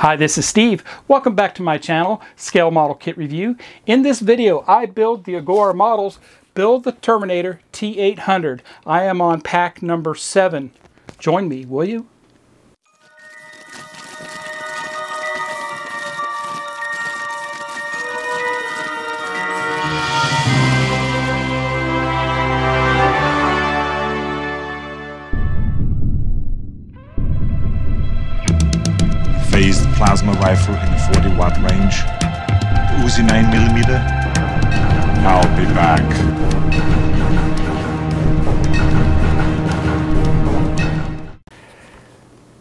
Hi, this is Steve. Welcome back to my channel, Scale Model Kit Review. In this video, I build the Agora models, build the Terminator T800. I am on pack number 7. Join me, will you? Phased plasma rifle in the 40-watt range. Uzi 9mm. I'll be back.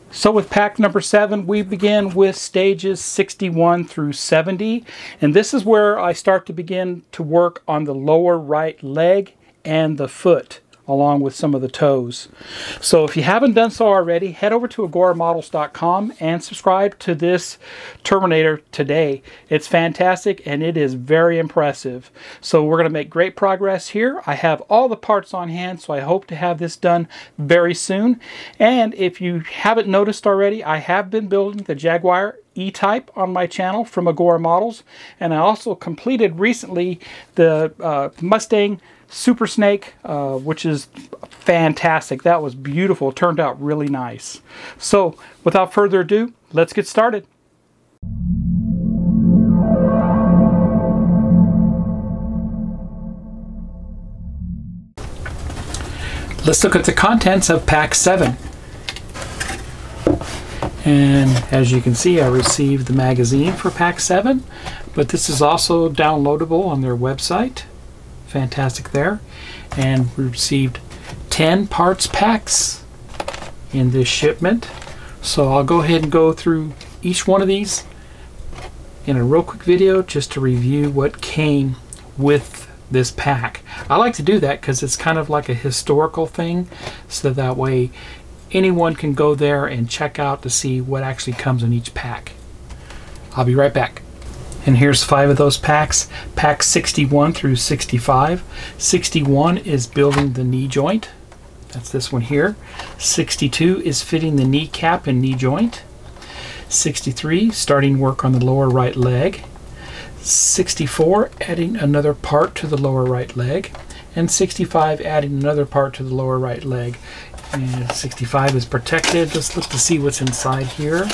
So with pack number 7, we begin with stages 61 through 70. And this is where I start to begin to work on the lower right leg and the foot, along with some of the toes. So if you haven't done so already, head over to agoramodels.com and subscribe to this Terminator today. It's fantastic and it is very impressive. So we're going to make great progress here. I have all the parts on hand, so I hope to have this done very soon. And if you haven't noticed already, I have been building the Jaguar E-Type on my channel from Agora Models, and I also completed recently the Mustang Super Snake, which is fantastic. That was beautiful. It turned out really nice. So without further ado, let's get started. Let's look at the contents of pack 7. And as you can see, I received the magazine for pack 7, but this is also downloadable on their website. Fantastic there. And we received 10 parts packs in this shipment. So I'll go ahead and go through each one of these in a real quick video just to review what came with this pack. I like to do that because it's kind of like a historical thing, so that way anyone can go there and check out to see what actually comes in each pack. I'll be right back. And here's 5 of those packs, packs 61 through 65. 61 is building the knee joint. That's this one here. 62 is fitting the kneecap and knee joint. 63, starting work on the lower right leg. 64, adding another part to the lower right leg. And 65, adding another part to the lower right leg. And 65 is protected. Let's look to see what's inside here.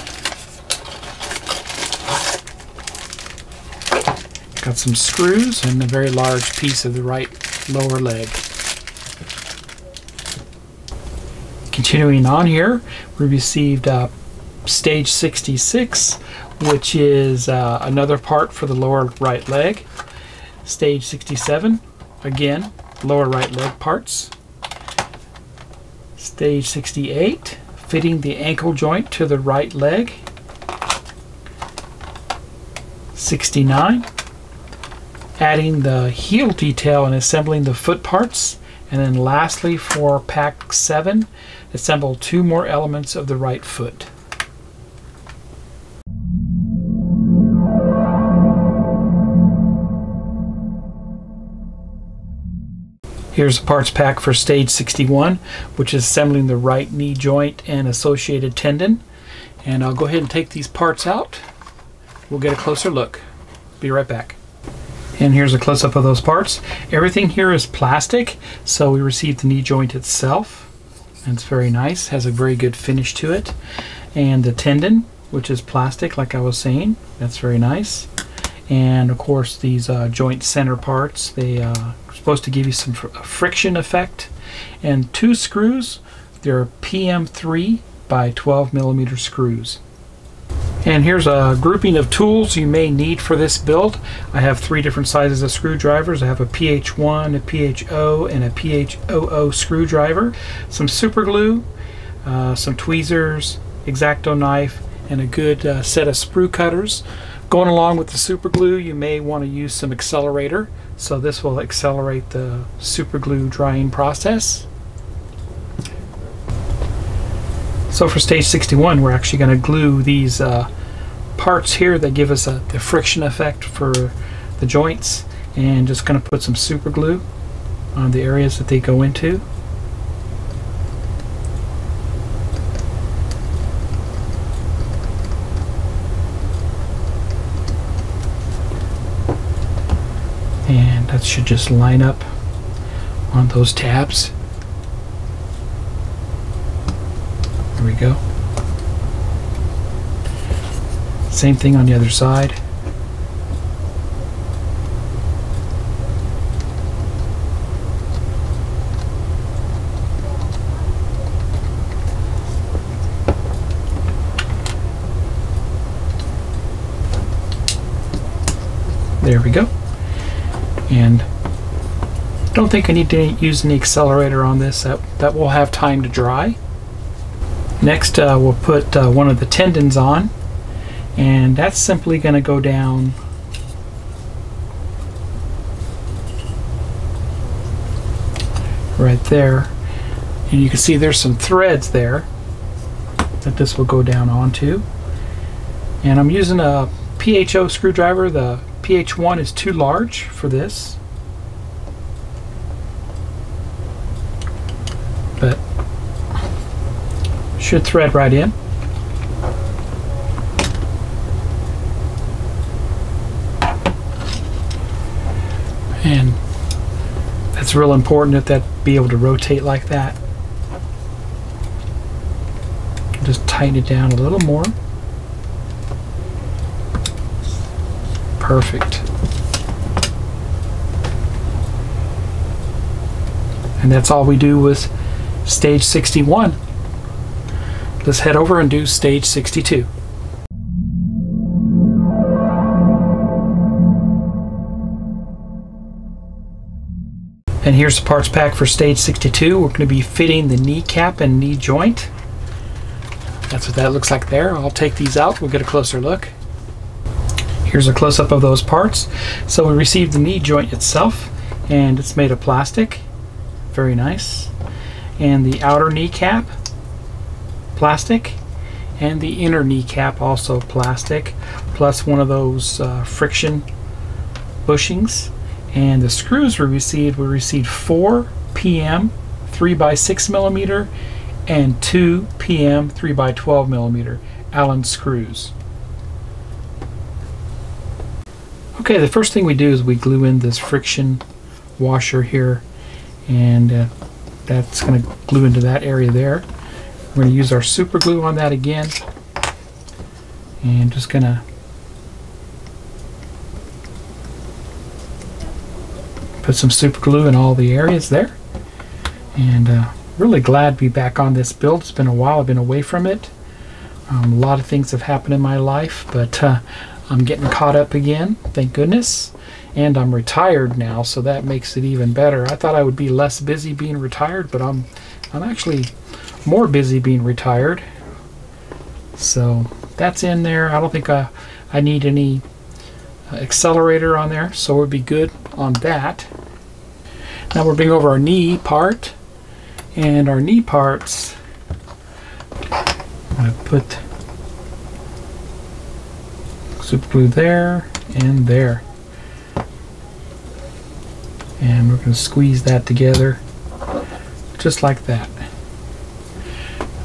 Got some screws and a very large piece of the right lower leg. Continuing on here, we received stage 66, which is another part for the lower right leg. Stage 67, again, lower right leg parts. Stage 68, fitting the ankle joint to the right leg. 69, adding the heel detail and assembling the foot parts. And then lastly, for pack 7, assemble 2 more elements of the right foot. Here's the parts pack for stage 61, which is assembling the right knee joint and associated tendon. And I'll go ahead and take these parts out. We'll get a closer look. Be right back. And here's a close-up of those parts. Everything here is plastic, so we received the knee joint itself. And it's very nice, has a very good finish to it. And the tendon, which is plastic, like I was saying, that's very nice. And of course, these joint center parts, they supposed to give you some friction effect. And 2 screws, they're PM3 by 12mm screws. And here's a grouping of tools you may need for this build. I have 3 different sizes of screwdrivers. I have a PH1, a PHO, and a PHOO screwdriver, some super glue, some tweezers, X-Acto knife, and a good set of sprue cutters. Going along with the super glue, you may want to use some accelerator, so this will accelerate the super glue drying process. So for stage 61, we're actually going to glue these parts here that give us the friction effect for the joints, and just going to put some super glue on the areas that they go into. that should just line up on those tabs. There we go. Same thing on the other side. There we go. And I don't think I need to use any accelerator on this. That will have time to dry. Next we'll put one of the tendons on, and that's simply going to go down right there, and you can see there's some threads there that this will go down onto. And I'm using a PHO screwdriver. The PH1 is too large for this, but should thread right in. And that's real important that be able to rotate like that. Just tighten it down a little more. Perfect. And that's all we do with stage 61. Let's head over and do stage 62. And here's the parts pack for stage 62. We're going to be fitting the kneecap and knee joint. That's what that looks like there. I'll take these out. We'll get a closer look. Here's a close-up of those parts. So we received the knee joint itself, and it's made of plastic. Very nice. And the outer kneecap, plastic. And the inner kneecap, also plastic. Plus one of those friction bushings. And the screws we received 4 PM 3x6mm and 2 PM 3x12mm Allen screws. Okay, the first thing we do is we glue in this friction washer here, and that's going to glue into that area there. We're going to use our super glue on that again, and just going to put some super glue in all the areas there. And really glad to be back on this build. It's been a while. I've been away from it. A lot of things have happened in my life, but I'm getting caught up again, thank goodness. And I'm retired now, so that makes it even better. I thought I would be less busy being retired, but I'm actually more busy being retired. So that's in there. I don't think I need any accelerator on there, so we'll be good on that. Now we're bringing over our knee part, and our knee parts, I put super glue there, and we're going to squeeze that together just like that.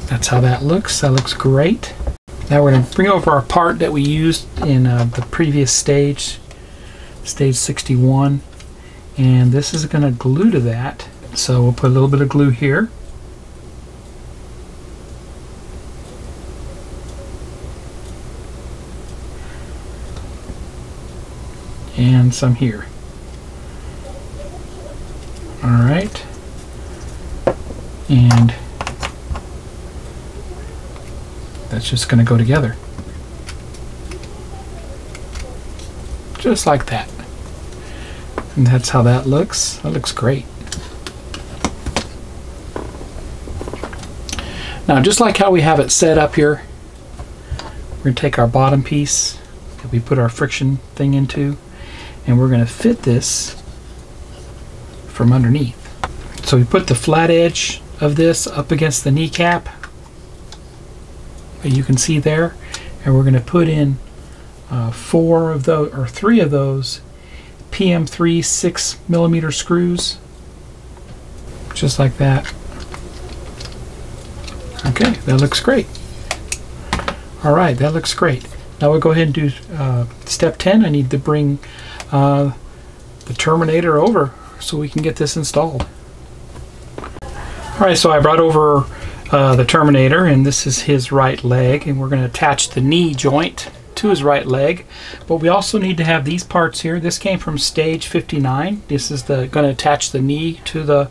That's how that looks. That looks great. Now we're going to bring over our part that we used in the previous stage, stage 61, and this is going to glue to that. So we'll put a little bit of glue here. And some here. Alright. And that's just going to go together. Just like that. And that's how that looks. That looks great. Now, just like how we have it set up here, we're going to take our bottom piece that we put our friction thing into, and we're going to fit this from underneath. So we put the flat edge of this up against the kneecap, you can see there, and we're going to put in 4 of those, or 3 of those PM3 6mm screws, just like that. Okay, that looks great. All right, that looks great. Now we'll go ahead and do step 10. I need to bring the Terminator over so we can get this installed. Alright, so I brought over the Terminator, and this is his right leg, and we're going to attach the knee joint to his right leg. But we also need to have these parts here. This came from stage 59. This is the going to attach the knee to the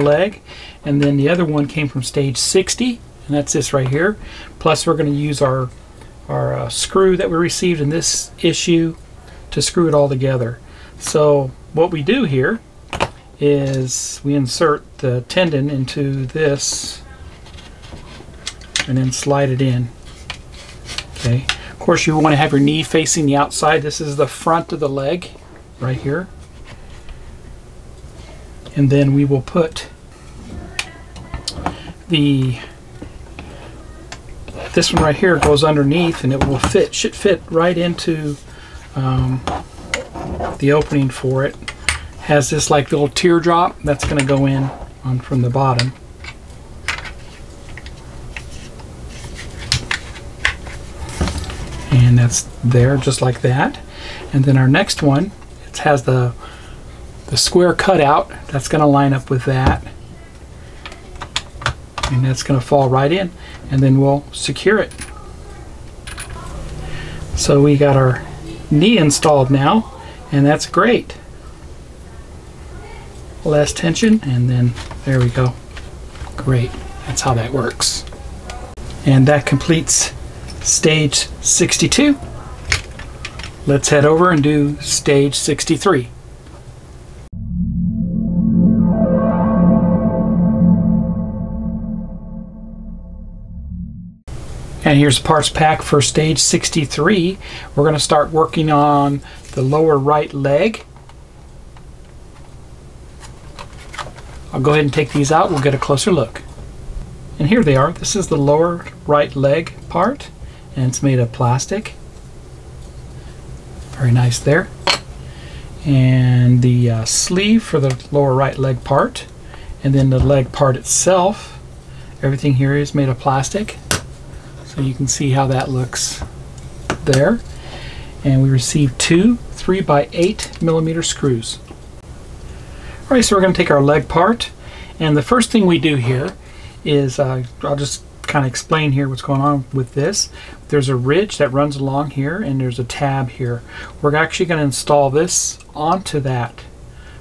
leg, and then the other one came from stage 60, and that's this right here. Plus we're going to use our screw that we received in this issue to screw it all together. So what we do here is we insert the tendon into this and then slide it in. Okay. Of course you want to have your knee facing the outside. This is the front of the leg right here. And then we will put this one right here goes underneath, and it will fit, should fit right into the opening for it. Has this like little teardrop that's going to go in on from the bottom. And that's there just like that. And then our next one, it has the square cutout that's going to line up with that, and that's going to fall right in, and then we'll secure it. So we got our knee installed now, and that's great. Less tension, and then there we go. Great, that's how that works. And that completes stage 62. Let's head over and do stage 63. And here's the parts pack for stage 63. We're going to start working on the lower right leg. I'll go ahead and take these out. We'll get a closer look. And here they are. This is the lower right leg part, and it's made of plastic. Very nice there. And the sleeve for the lower right leg part, and then the leg part itself. Everything here is made of plastic. So you can see how that looks there. And we received two 3x8mm screws. Alright, so we're going to take our leg part, and the first thing we do here is I'll just kind of explain here what's going on with this. There's a ridge that runs along here, and there's a tab here. We're actually going to install this onto that.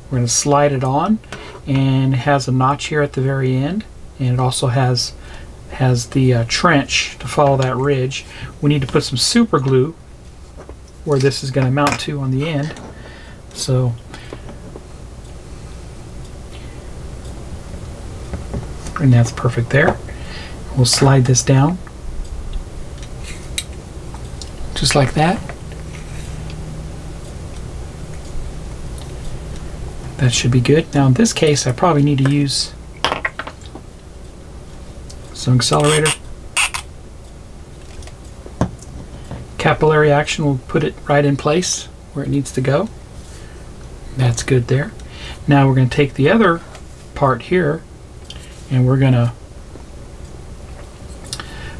We're going to slide it on, and it has a notch here at the very end, and it also has the trench to follow that ridge. We need to put some super glue where this is going to mount to on the end. So and that's perfect there. We'll slide this down just like that. That should be good. Now in this case I probably need to use some accelerator. Capillary action will put it right in place where it needs to go. That's good there. Now we're going to take the other part here, and we're going to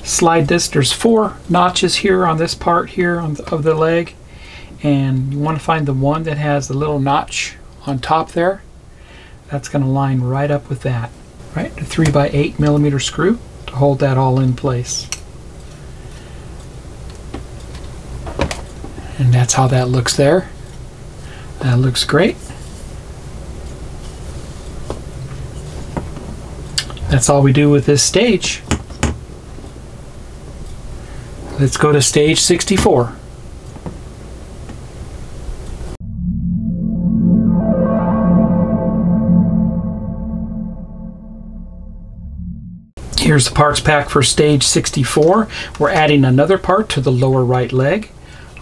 slide this. There's four notches here on this part here of the leg, and you want to find the one that has the little notch on top there. That's going to line right up with that. Right, a 3x8mm screw to hold that all in place. And that's how that looks there. That looks great. That's all we do with this stage. Let's go to stage 64. Here's the parts pack for stage 64. We're adding another part to the lower right leg.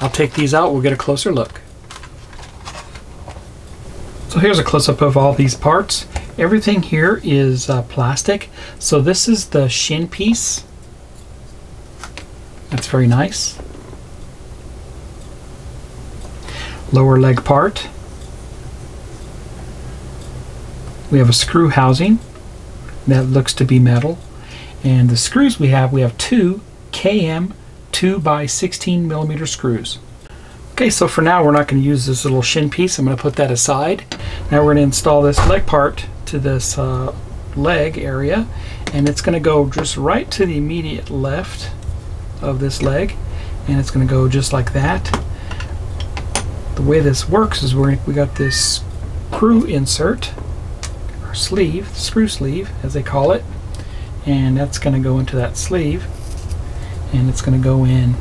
I'll take these out, we'll get a closer look. So here's a close-up of all these parts. Everything here is plastic. So this is the shin piece. That's very nice. Lower leg part. We have a screw housing that looks to be metal. And the screws we have two KM 2x16mm screws. Okay, so for now we're not going to use this little shin piece. I'm going to put that aside. Now we're going to install this leg part to this leg area, and it's going to go just right to the immediate left of this leg, and it's going to go just like that. The way this works is we got this screw insert, or sleeve, screw sleeve as they call it, and that's going to go into that sleeve, and it's going to go in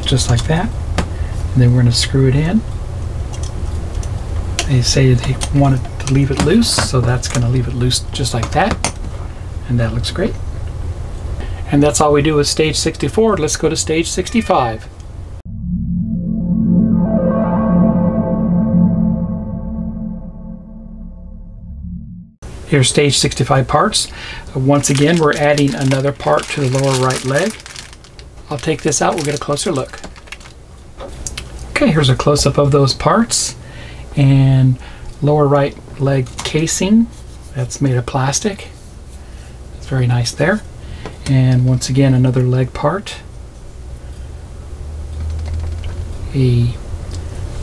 just like that, and then we're going to screw it in. They say they wanted to leave it loose, so that's going to leave it loose just like that, and that looks great. And that's all we do with stage 64. Let's go to stage 65. Here's stage 65 parts. Once again, we're adding another part to the lower right leg. I'll take this out, we'll get a closer look. Okay, here's a close-up of those parts. And lower right leg casing, that's made of plastic. It's very nice there. And once again, another leg part. A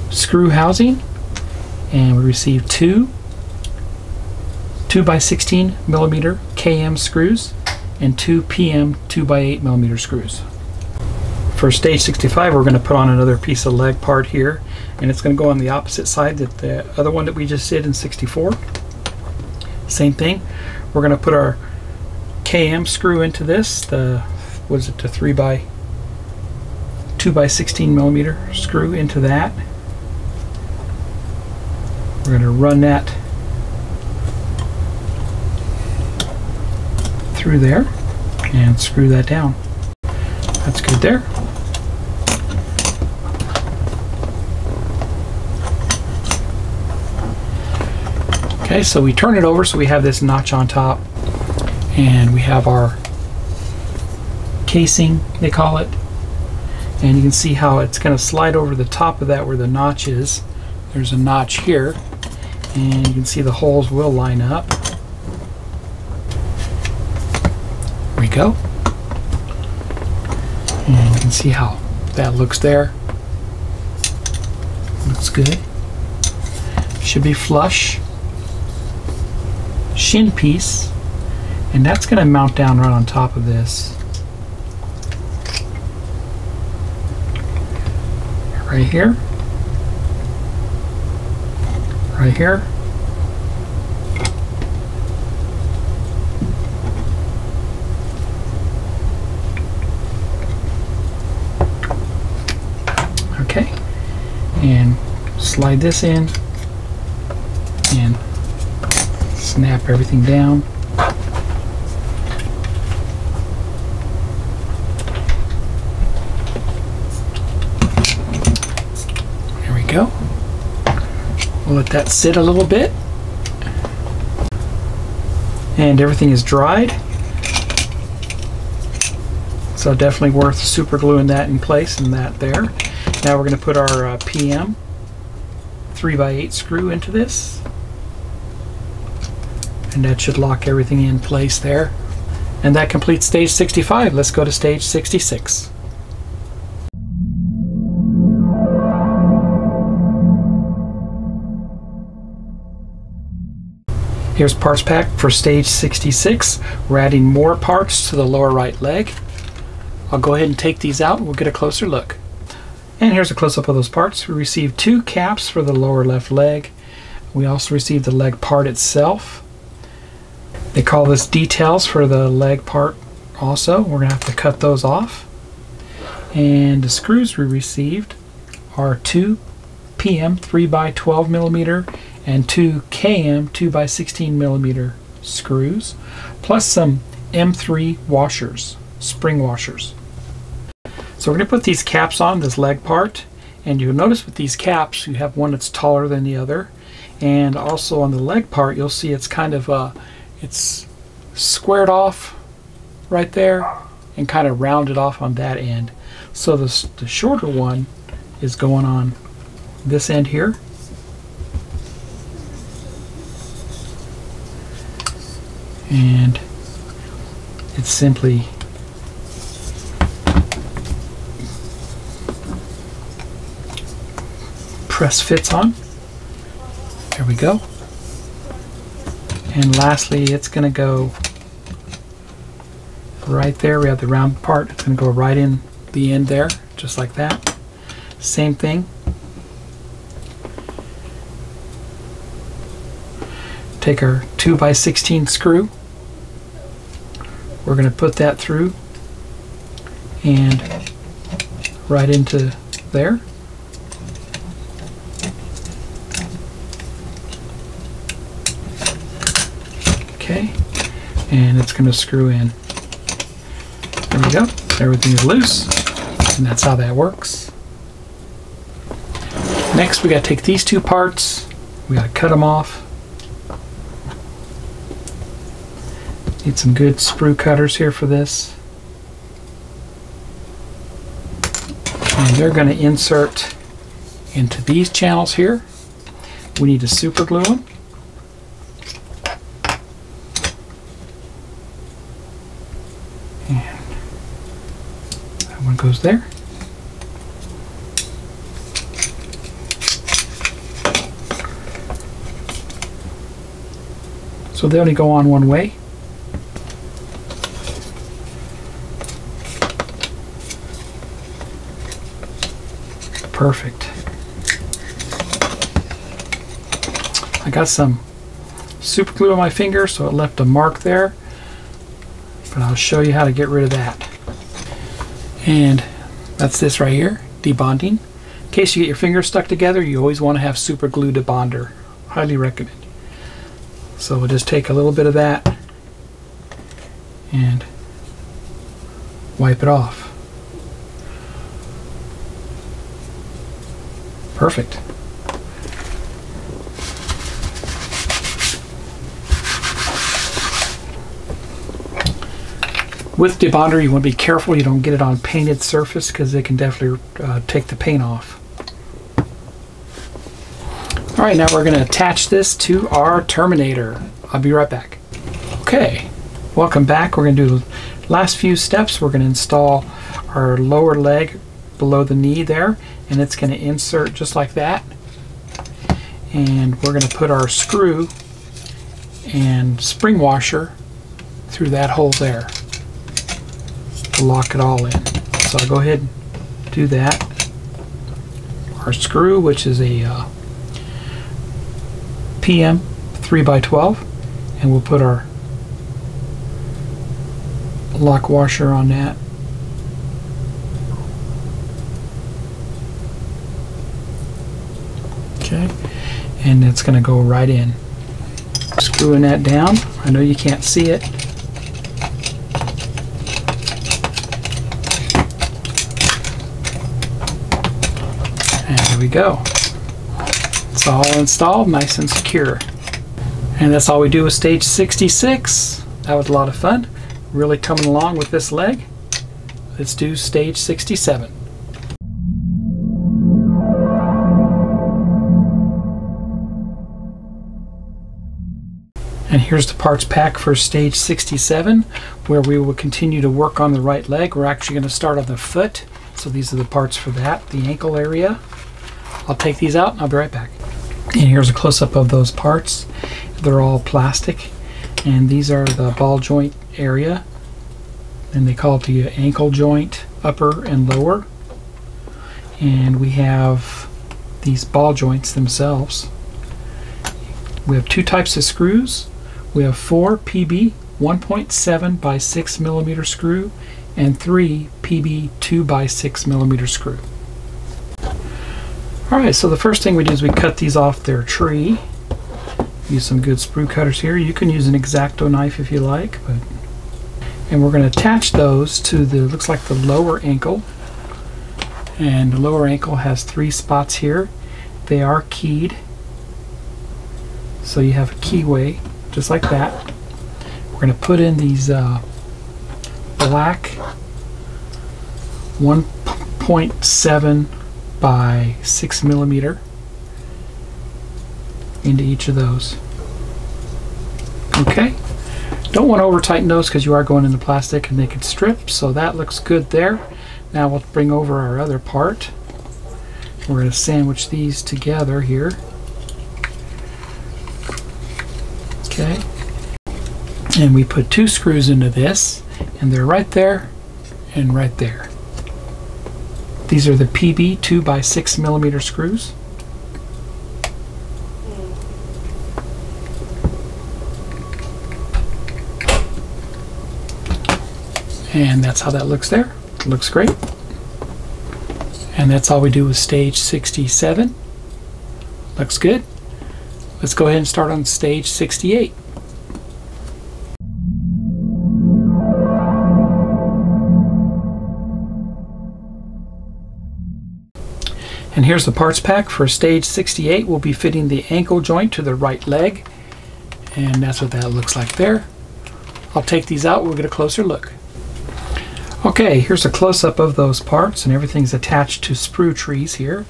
screw housing. And we received two 2x16 millimeter KM screws and two PM 2x8 millimeter screws. For stage 65, we're going to put on another piece of leg part here, and it's going to go on the opposite side that the other one that we just did in 64. Same thing. We're going to put our KM screw into this. The 3x 2x16 millimeter screw into that. We're going to run that through there and screw that down. That's good there. Okay, so we turn it over so we have this notch on top, and we have our casing, they call it, and you can see how it's going to slide over the top of that where the notch is. There's a notch here, and you can see the holes will line up. There we go, and you can see how that looks there. Looks good. Should be flush shin piece, and that's going to mount down right on top of this right here, right here, okay, and slide this in and snap everything down. There we go. We'll let that sit a little bit. And everything is dried. So definitely worth super gluing that in place and that there. Now we're going to put our PM 3x8 screw into this. And that should lock everything in place there. And that completes stage 65. Let's go to stage 66. Here's parts pack for stage 66. We're adding more parts to the lower right leg. I'll go ahead and take these out and we'll get a closer look. And here's a close-up of those parts. We received two caps for the lower left leg. We also received the leg part itself. They call this details for the leg part also. We're going to have to cut those off. And the screws we received are two PM 3x12 millimeter and two KM 2x16 millimeter screws, plus some M3 washers, spring washers. So we're going to put these caps on this leg part, and you'll notice with these caps you have one that's taller than the other, and also on the leg part you'll see it's kind of a it's squared off right there and kind of rounded off on that end. So the shorter one is going on this end here. And it's simply press fits on. There we go. And lastly, it's going to go right there. We have the round part. It's going to go right in the end there, just like that. Same thing. Take our 2x16 screw. We're going to put that through and right into there. Okay, and it's going to screw in. There we go. Everything is loose, and that's how that works. Next, we got to take these two parts. We got to cut them off. Need some good sprue cutters here for this. And they're going to insert into these channels here. We need to super glue them. And that one goes there. So they only go on one way. Perfect. I got some super glue on my finger, so it left a mark there, but I'll show you how to get rid of that. And that's this right here, debonding. In case you get your fingers stuck together, you always want to have super glue debonder. Highly recommend. So we'll just take a little bit of that and wipe it off. Perfect. With debonder, you want to be careful you don't get it on a painted surface, because it can definitely take the paint off. All right, now we're going to attach this to our Terminator. I'll be right back. Okay, welcome back. We're going to do the last few steps. We're going to install our lower leg below the knee there, and it's going to insert just like that, and we're going to put our screw and spring washer through that hole there to lock it all in. So I'll go ahead and do that. Our screw, which is a PM 3x12, and we'll put our lock washer on that. Okay, and it's going to go right in. Screwing that down. I know you can't see it. And there we go. It's all installed, nice and secure. And that's all we do with stage 66. That was a lot of fun. Really coming along with this leg. Let's do stage 67. And here's the parts pack for stage 67, where we will continue to work on the right leg. We're actually going to start on the foot. So these are the parts for that, the ankle area. I'll take these out and I'll be right back. And here's a close-up of those parts. They're all plastic. And these are the ball joint area. And they call it the ankle joint, upper and lower. And we have these ball joints themselves. We have two types of screws. We have 4 PB 1.7x6mm screw and 3 PB 2x6mm screw. Alright, so the first thing we do is we cut these off their tree. Use some good sprue cutters here. You can use an X-Acto knife if you like. But. And we're going to attach those to the, looks like the lower ankle. And the lower ankle has 3 spots here. They are keyed. So you have a keyway, just like that. We're going to put in these black 1.7x6mm into each of those. Okay. Don't want to over tighten those because you are going into plastic and they could strip. So that looks good there. Now we'll bring over our other part. We're going to sandwich these together here. Okay. And we put two screws into this, and they're right there and right there. These are the PB 2x6mm screws. And that's how that looks there. It looks great. And that's all we do with stage 67. Looks good. Let's go ahead and start on stage 68. And here's the parts pack for stage 68. We'll be fitting the ankle joint to the right leg. And that's what that looks like there. I'll take these out, we'll get a closer look. Okay, here's a close-up of those parts, and everything's attached to sprue trees here.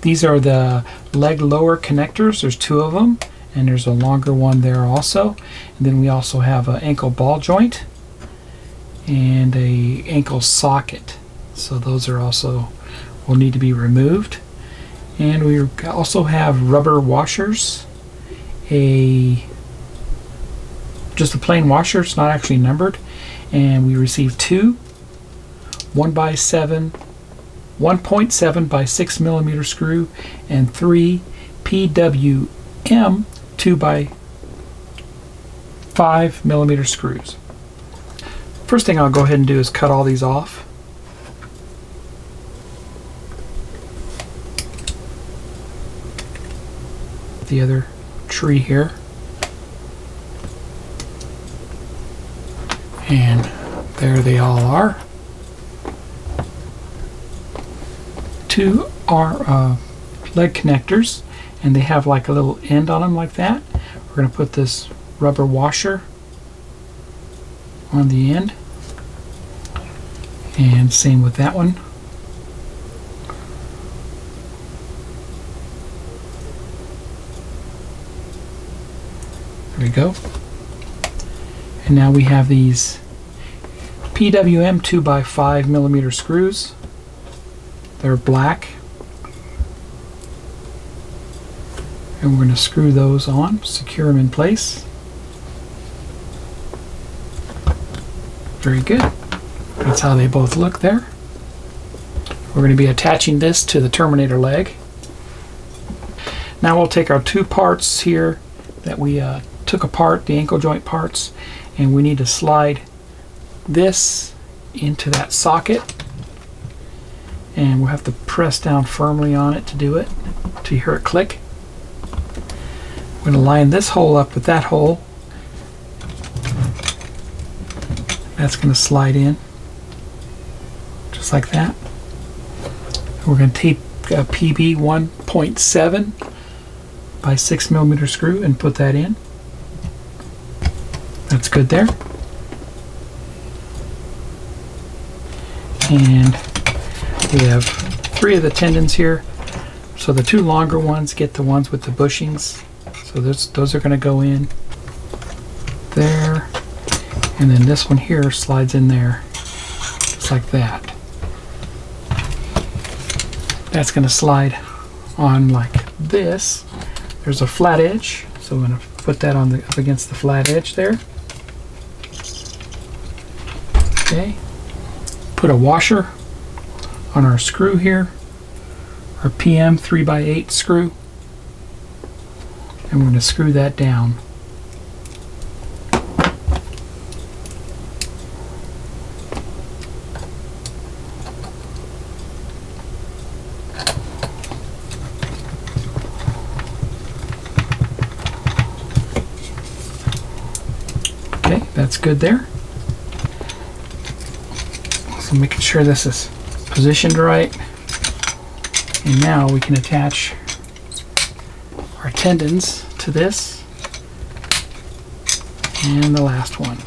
These are the leg lower connectors. There's two of them, and there's a longer one there also. And then we also have an ankle ball joint and an ankle socket. So those are also will need to be removed. And we also have rubber washers, just a plain washer, it's not actually numbered, and we received two 1.7 by 6mm screw and three PWM 2x5mm screws. First thing I'll go ahead and do is cut all these off. The other tree here, and there they all are. Two are leg connectors, and they have like a little end on them like that. We're going to put this rubber washer on the end, and same with that one. There we go. And now we have these PWM 2x5mm screws. They're black. And we're going to screw those on, secure them in place. Very good. That's how they both look there. We're going to be attaching this to the Terminator leg. Now we'll take our two parts here that we took apart, the ankle joint parts, and we need to slide this into that socket, and we'll have to press down firmly on it to do it, to hear it click. We're going to line this hole up with that hole. That's going to slide in just like that. We're going to tape a PB 1.7 by 6mm screw and put that in. That's good there. And we have three of the tendons here. So the two longer ones get the ones with the bushings. So those are going to go in there. And then this one here slides in there just like that. That's going to slide on like this. There's a flat edge, so I'm going to put that on up against the flat edge there. Okay. Put a washer on our screw here, our PM 3x8 screw, and we're going to screw that down. Okay, that's good there. So making sure this is positioned right, and now we can attach our tendons to this and the last one.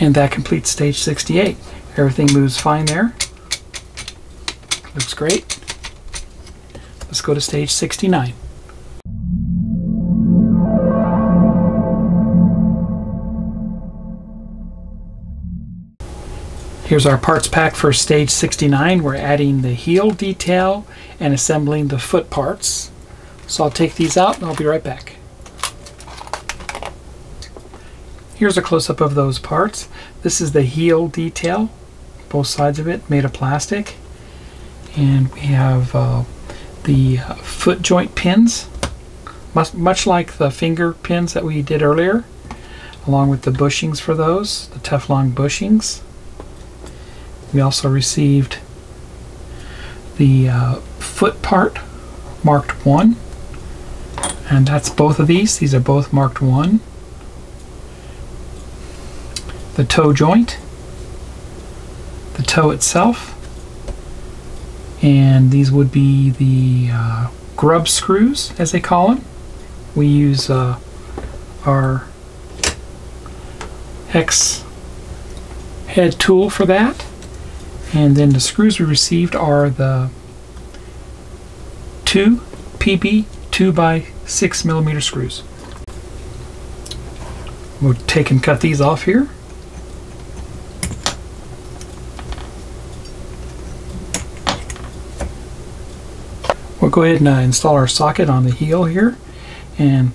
And that completes stage 68. Everything moves fine there. Looks great. Let's go to stage 69. Here's our parts pack for stage 69. We're adding the heel detail and assembling the foot parts. So I'll take these out and I'll be right back. Here's a close-up of those parts. This is the heel detail, both sides of it made of plastic. And we have the foot joint pins, much like the finger pins that we did earlier, along with the bushings for those, the Teflon bushings. We also received the foot part marked 1, and that's both of these. These are both marked 1. The toe joint, the toe itself, and these would be the grub screws, as they call them. We use our hex head tool for that. And then the screws we received are the 2 PB 2x6 mm screws. We'll take and cut these off here. We'll go ahead and install our socket on the heel here, and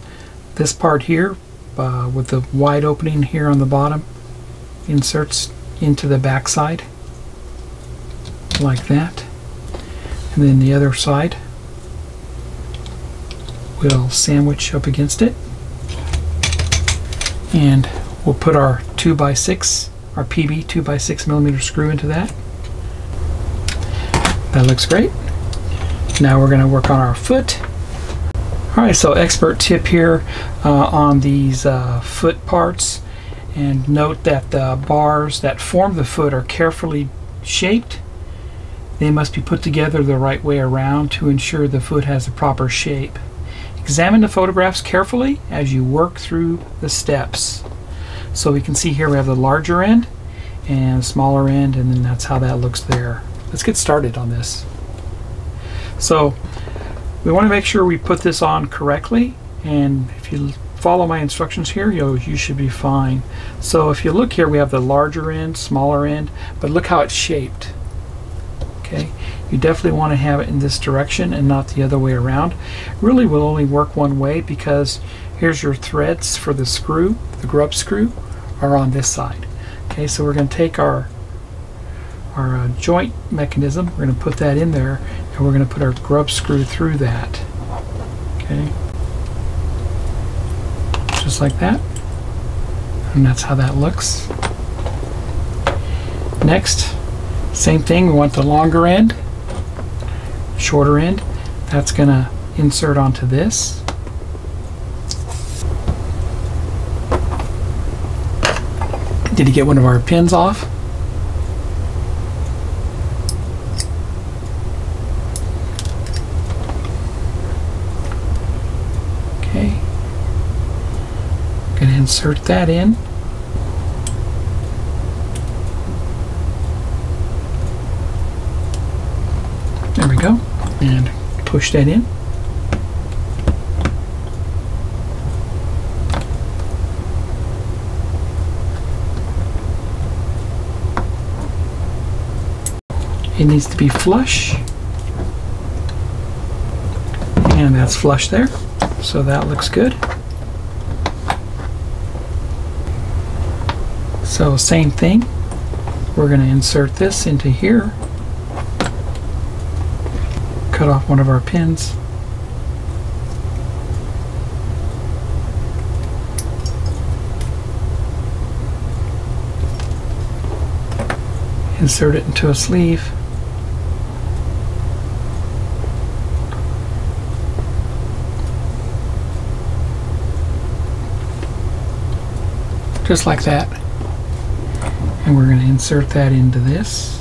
this part here with the wide opening here on the bottom inserts into the back side like that, and then the other side will sandwich up against it, and we'll put our 2x6, our PB 2x6 mm screw into that. That looks great. Now we're going to work on our foot. Alright, so expert tip here on these foot parts, and note that the bars that form the foot are carefully shaped. They must be put together the right way around to ensure the foot has the proper shape. Examine the photographs carefully as you work through the steps. So we can see here we have the larger end and smaller end, and then that's how that looks there. Let's get started on this. So we want to make sure we put this on correctly, and if you follow my instructions here, you should be fine. So if you look here, we have the larger end, smaller end, but look how it's shaped. Okay, you definitely want to have it in this direction and not the other way around. Really will only work one way, because here's your threads for the screw, the grub screw, are on this side. Okay, so we're going to take our joint mechanism, we're going to put that in there, and we're going to put our grub screw through that. Okay, just like that, and that's how that looks. Next, same thing, we want the longer end, shorter end, that's going to insert onto this. Did you get one of our pins off? Okay, I'm going to insert that in. And push that in. It needs to be flush, and that's flush there, so that looks good. So same thing, we're going to insert this into here. Cut off one of our pins. Insert it into a sleeve. Just like that. And we're going to insert that into this.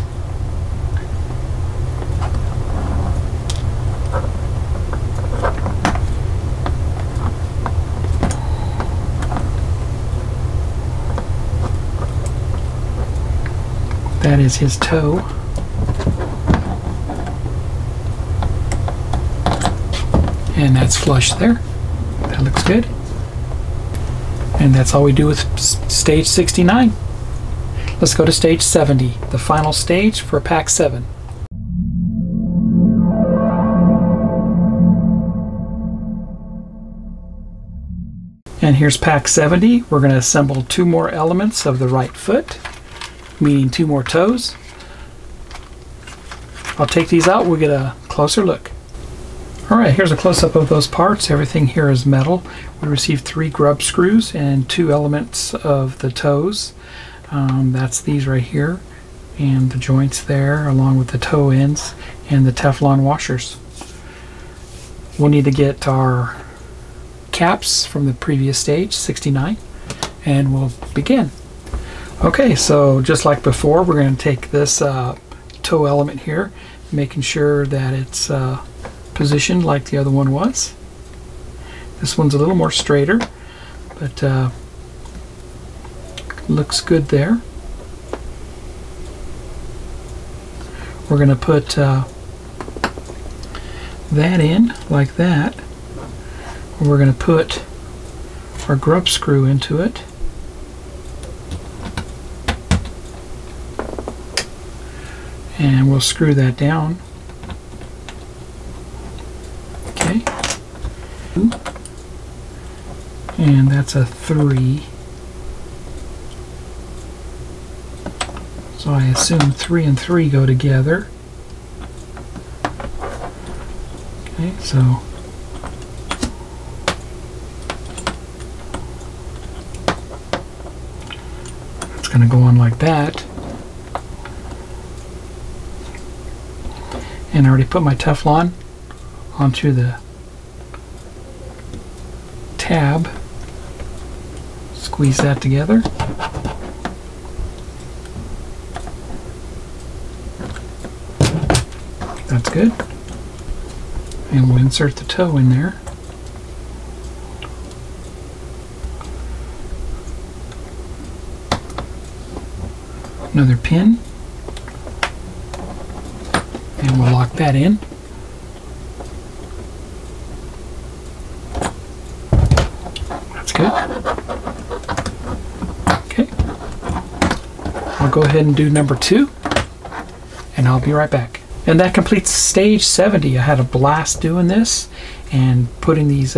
That is his toe. And that's flush there. That looks good. And that's all we do with stage 69. Let's go to stage 70, the final stage for pack 7. And here's pack 70. We're going to assemble two more elements of the right foot, meaning two more toes. I'll take these out, we'll get a closer look. Alright, here's a close-up of those parts. Everything here is metal. We received 3 grub screws and 2 elements of the toes. That's these right here, and the joints there, along with the toe ends and the Teflon washers. We'll need to get our caps from the previous stage, 69, and we'll begin. Okay, so just like before, we're going to take this toe element here, making sure that it's positioned like the other one was. This one's a little more straighter, but looks good there. We're going to put that in like that. We're going to put our grub screw into it. And we'll screw that down. Okay. And that's a 3. So I assume 3 and 3 go together. Okay, so going to go on like that, and I already put my Teflon onto the tab, squeeze that together, that's good, and we'll insert the toe in there. Another pin, and we'll lock that in. That's good. Okay, I'll go ahead and do number 2, and I'll be right back. And that completes stage 70. I had a blast doing this, and putting these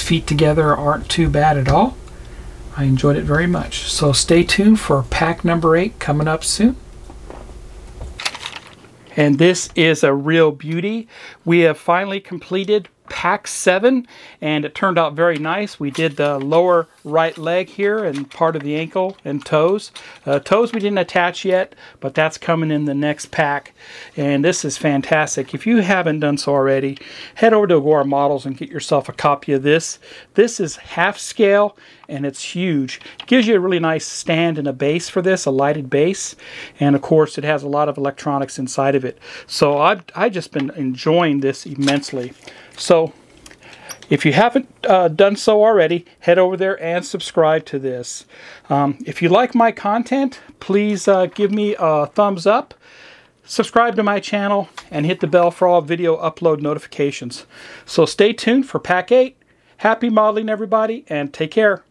feet together aren't too bad at all. I enjoyed it very much. So stay tuned for pack number 8 coming up soon. And this is a real beauty. We have finally completed pack 7, and it turned out very nice. We did the lower right leg here and part of the ankle and toes. Toes we didn't attach yet, but that's coming in the next pack. And this is fantastic. If you haven't done so already, head over to Agora Models and get yourself a copy of this. This is half scale and it's huge. It gives you a really nice stand and a base for this, a lighted base. And of course it has a lot of electronics inside of it. So I've just been enjoying this immensely. So if you haven't done so already, head over there and subscribe to this. If you like my content, please give me a thumbs up, subscribe to my channel, and hit the bell for all video upload notifications. So stay tuned for pack 8. Happy modeling, everybody, and take care.